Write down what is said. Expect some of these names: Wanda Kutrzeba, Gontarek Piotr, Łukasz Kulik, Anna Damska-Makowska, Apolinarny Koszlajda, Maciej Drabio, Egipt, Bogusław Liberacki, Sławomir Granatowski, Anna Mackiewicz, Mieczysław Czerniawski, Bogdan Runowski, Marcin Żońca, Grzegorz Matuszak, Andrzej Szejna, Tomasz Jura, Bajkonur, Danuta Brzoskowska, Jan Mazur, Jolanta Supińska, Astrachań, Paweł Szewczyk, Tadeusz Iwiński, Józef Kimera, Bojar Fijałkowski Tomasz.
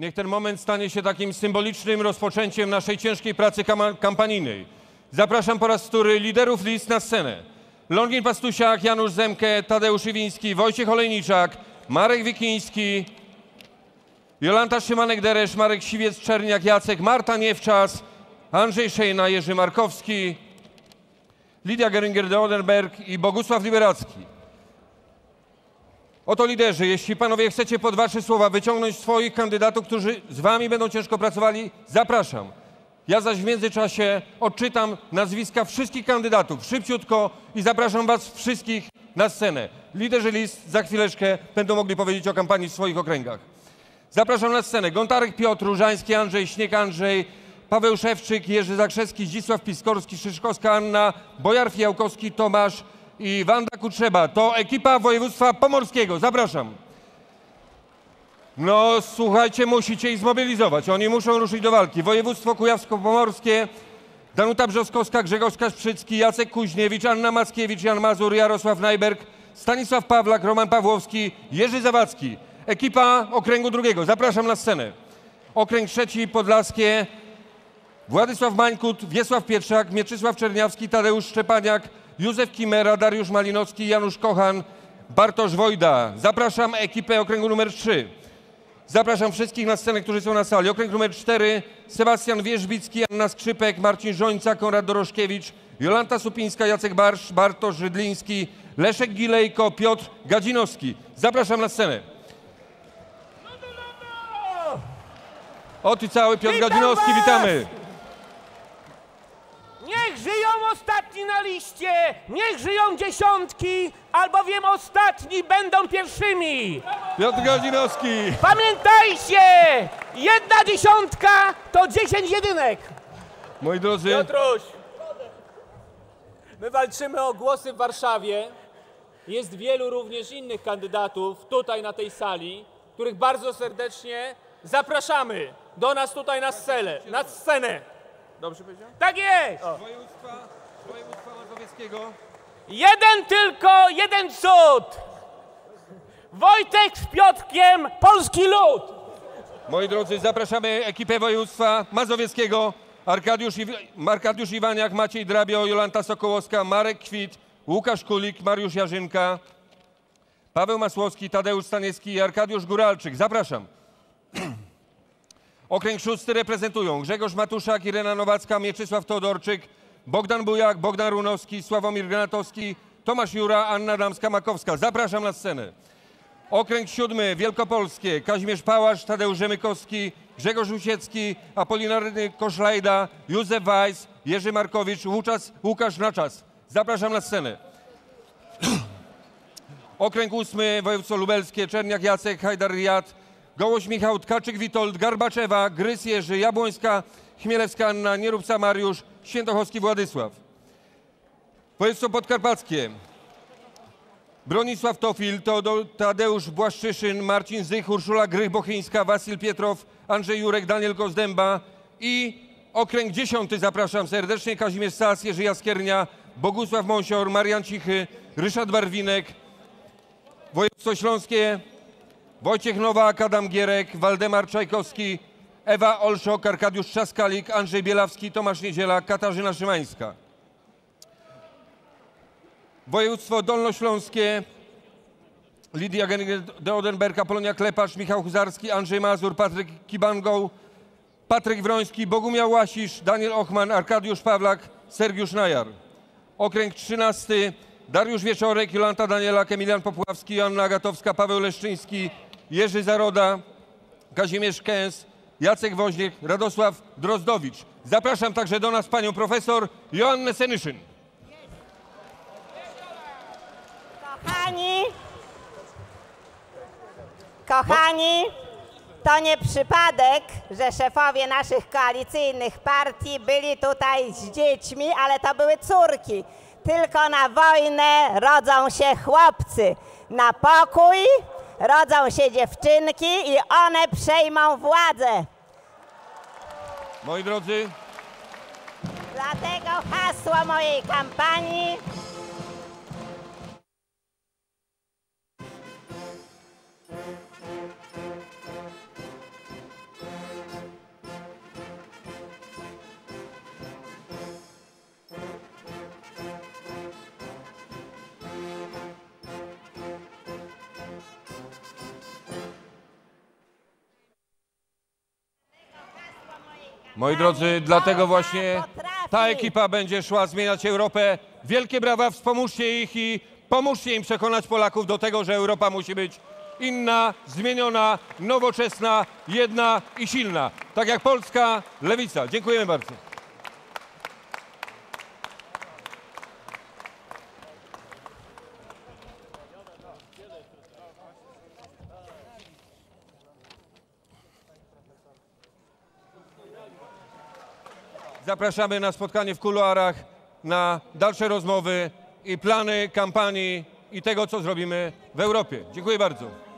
Niech ten moment stanie się takim symbolicznym rozpoczęciem naszej ciężkiej pracy kampanijnej. Zapraszam po raz wtóry liderów list na scenę. Longin Pastusiak, Janusz Zemke, Tadeusz Iwiński, Wojciech Olejniczak, Marek Wikiński, Jolanta Szymanek-Deresz, Marek Siwiec-Czerniak-Jacek, Marta Niewczas, Andrzej Szejna, Jerzy Markowski, Lidia Geringer de Oedenberg i Bogusław Liberacki. Oto liderzy, jeśli panowie chcecie pod wasze słowa wyciągnąć swoich kandydatów, którzy z wami będą ciężko pracowali, zapraszam. Ja zaś w międzyczasie odczytam nazwiska wszystkich kandydatów szybciutko i zapraszam was wszystkich na scenę. Liderzy list za chwileczkę będą mogli powiedzieć o kampanii w swoich okręgach. Zapraszam na scenę Gontarek Piotr, Różański Andrzej, Śnieg Andrzej, Paweł Szewczyk, Jerzy Zakrzewski, Zdzisław Piskorski, Szyszkowska Anna, Bojar Fijałkowski Tomasz i Wanda Kutrzeba. To ekipa województwa pomorskiego. Zapraszam. No słuchajcie, musicie ich zmobilizować. Oni muszą ruszyć do walki. Województwo kujawsko-pomorskie. Danuta Brzoskowska, Grzegorz Kasprzycki, Jacek Kuźniewicz, Anna Mackiewicz, Jan Mazur, Jarosław Najberg, Stanisław Pawlak, Roman Pawłowski, Jerzy Zawadzki. Ekipa okręgu drugiego. Zapraszam na scenę. Okręg trzeci podlaskie. Władysław Mańkut, Wiesław Pietrzak, Mieczysław Czerniawski, Tadeusz Szczepaniak, Józef Kimera, Dariusz Malinowski, Janusz Kochan, Bartosz Wojda. Zapraszam ekipę okręgu numer 3. Zapraszam wszystkich na scenę, którzy są na sali. Okręg numer 4, Sebastian Wierzbicki, Anna Skrzypek, Marcin Żońca, Konrad Doroszkiewicz, Jolanta Supińska, Jacek Barsz, Bartosz Rydliński, Leszek Gilejko, Piotr Gadzinowski. Zapraszam na scenę. Oto cały Piotr Gadzinowski, witamy. Niech żyją ostatni na liście, niech żyją dziesiątki, albowiem ostatni będą pierwszymi. Piotr Gadzinowski. Pamiętajcie, jedna dziesiątka to 10 jedynek. Moi drodzy. Piotruś, my walczymy o głosy w Warszawie. Jest wielu również innych kandydatów tutaj na tej sali, których bardzo serdecznie zapraszamy do nas tutaj na scenę. Na scenę. Dobrze powiedziałem? Tak jest! Województwa mazowieckiego. Jeden tylko, jeden cud! Wojtek z Piotrkiem, polski lud! Moi drodzy, zapraszamy ekipę województwa mazowieckiego. Arkadiusz Iwaniak, Maciej Drabio, Jolanta Sokołowska, Marek Kwit, Łukasz Kulik, Mariusz Jarzynka, Paweł Masłowski, Tadeusz Staniewski i Arkadiusz Góralczyk. Zapraszam. Okręg szósty reprezentują Grzegorz Matuszak, Irena Nowacka, Mieczysław Teodorczyk, Bogdan Bujak, Bogdan Runowski, Sławomir Granatowski, Tomasz Jura, Anna Damska-Makowska. Zapraszam na scenę. Okręg siódmy wielkopolskie Kazimierz Pałasz, Tadeusz Rzemykowski, Grzegorz Rusiecki, Apolinarny Koszlajda, Józef Weiss, Jerzy Markowicz, Łukasz Naczas. Zapraszam na scenę. Okręg ósmy województwo lubelskie Czerniak Jacek, Hajdar Riad, Gołoś Michał, Tkaczyk Witold, Garbaczewa, Grys Jerzy, Jabłońska, Chmielewska Anna, Nierubca Mariusz, Świętochowski Władysław. Województwo podkarpackie. Bronisław Tofil, Tadeusz Błaszczyszyn, Marcin Zych, Urszula Grych-Bochyńska, Wasyl Pietrow, Andrzej Jurek, Daniel Kozdęba i okręg dziesiąty zapraszam serdecznie. Kazimierz Sas, Jerzy Jaskiernia, Bogusław Monsior, Marian Cichy, Ryszard Barwinek. Województwo śląskie. Wojciech Nowak, Adam Gierek, Waldemar Czajkowski, Ewa Olszok, Arkadiusz Trzaskalik, Andrzej Bielawski, Tomasz Niedziela, Katarzyna Szymańska. Województwo dolnośląskie, Lidia Geringer de Oedenberg, Apolonia Klepacz, Michał Huzarski, Andrzej Mazur, Patryk Kibangoł, Patryk Wroński, Bogumiał Łasisz, Daniel Ochman, Arkadiusz Pawlak, Sergiusz Najar. Okręg 13, Dariusz Wieczorek, Jolanta Danielak, Emilian Popławski, Joanna Agatowska, Paweł Leszczyński, Jerzy Zaroda, Kazimierz Kęs, Jacek Woźniak, Radosław Drozdowicz. Zapraszam także do nas panią profesor Joannę Senyszyn. Kochani, to nie przypadek, że szefowie naszych koalicyjnych partii byli tutaj z dziećmi, ale to były córki. Tylko na wojnę rodzą się chłopcy, na pokój rodzą się dziewczynki i one przejmą władzę. Moi drodzy. Dlatego hasło mojej kampanii. Moi drodzy, dlatego właśnie ta ekipa będzie szła zmieniać Europę. Wielkie brawa, wspomóżcie ich i pomóżcie im przekonać Polaków do tego, że Europa musi być inna, zmieniona, nowoczesna, jedna i silna. Tak jak polska lewica. Dziękujemy bardzo. Zapraszamy na spotkanie w kuluarach, na dalsze rozmowy i plany kampanii i tego, co zrobimy w Europie. Dziękuję bardzo.